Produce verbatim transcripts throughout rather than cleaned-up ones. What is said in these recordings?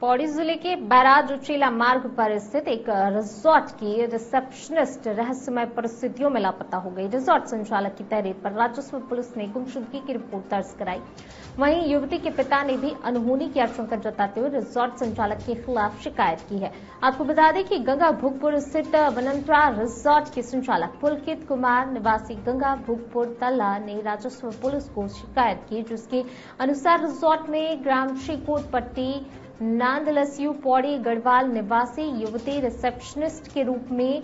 पौड़ी जिले के बैराज उचेला मार्ग पर स्थित एक रिसोर्ट की रिसेप्शनिस्ट रहस्यमय परिस्थितियों में लापता हो गई। रिसोर्ट संचालक की तहरीर पर राजस्व पुलिस ने गुमशुदगी की रिपोर्ट दर्ज कराई। वहीं युवती के पिता ने भी अनहोनी की आशंका जताते हुए रिसोर्ट संचालक के खिलाफ शिकायत की है। आपको बता दें कि गंगा भोगपुर स्थित अनंतरा रिसोर्ट के संचालक पुलकित कुमार निवासी गंगा भोगपुर तला ने राजस्व पुलिस को शिकायत की, जिसके अनुसार रिसोर्ट में ग्राम श्रीकोट पट्टी नांदलसियू पौड़ी गढ़वाल निवासी युवती रिसेप्शनिस्ट के रूप में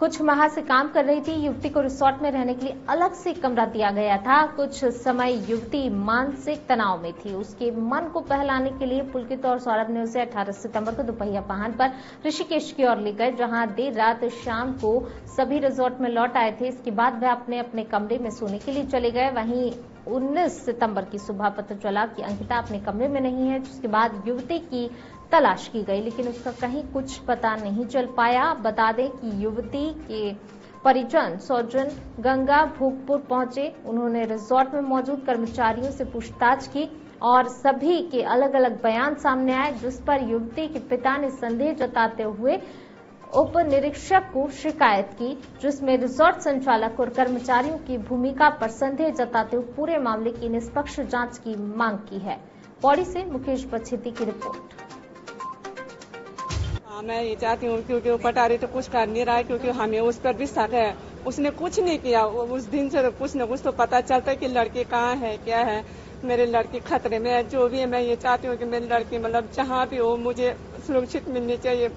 कुछ माह से काम कर रही थी। युवती को रिसोर्ट में रहने के लिए अलग से कमरा दिया गया था। कुछ समय युवती मानसिक तनाव में थी। उसके मन को बहलाने के लिए पुलकित और सौरभ ने उसे अठारह सितंबर को दोपहिया वाहन पर ऋषिकेश की ओर ले गए, जहां देर रात शाम को सभी रिसोर्ट में लौट आए थे। इसके बाद वह अपने अपने कमरे में सोने के लिए चले गए। वहीं उन्नीस सितंबर की सुबह पता चला कि अंकिता अपने कमरे में नहीं है, जिसके बाद युवती की तलाश की गई, लेकिन उसका कहीं कुछ पता नहीं चल पाया। बता दें कि युवती के परिजन सौजन गंगा भोगपुर पहुंचे। उन्होंने रिसोर्ट में मौजूद कर्मचारियों से पूछताछ की और सभी के अलग अलग बयान सामने आए, जिस पर युवती के पिता ने संदेह जताते हुए उप निरीक्षक को शिकायत की, जिसमें रिसोर्ट संचालक और कर्मचारियों की भूमिका पर संदेह जताते हुए पूरे मामले की निष्पक्ष जांच की मांग की है। पौड़ी से मुकेश भछेती की रिपोर्ट। हाँ, मैं ये चाहती हूँ क्योंकि वो पटारी तो कुछ कर नहीं रहा है, क्योंकि हमें उस पर भी शक है। उसने कुछ नहीं किया। उस दिन से कुछ न कुछ तो पता चलता है कि लड़की कहाँ है, क्या है। मेरे लड़की खतरे में है, जो भी है। मैं ये चाहती हूँ कि मेरी लड़की मतलब जहाँ भी हो मुझे सुरक्षित मिलनी चाहिए।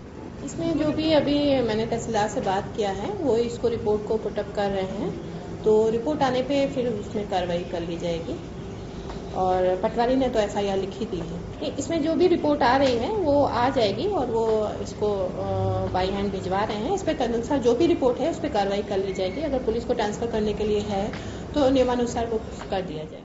इसमें जो भी अभी मैंने तहसीलदार से बात किया है, वो इसको रिपोर्ट को पुटअप कर रहे हैं, तो रिपोर्ट आने पे फिर उसमें कार्रवाई कर ली जाएगी। और पटवारी ने तो एफ आई आर लिखी दी है। इसमें जो भी रिपोर्ट आ रही है वो आ जाएगी और वो इसको बाई हैंड भिजवा रहे हैं। इस पर तदनुसार जो भी रिपोर्ट है उस पर कार्रवाई कर ली जाएगी। अगर पुलिस को ट्रांसफर करने के लिए है तो नियमानुसार वो कर दिया जाएगा।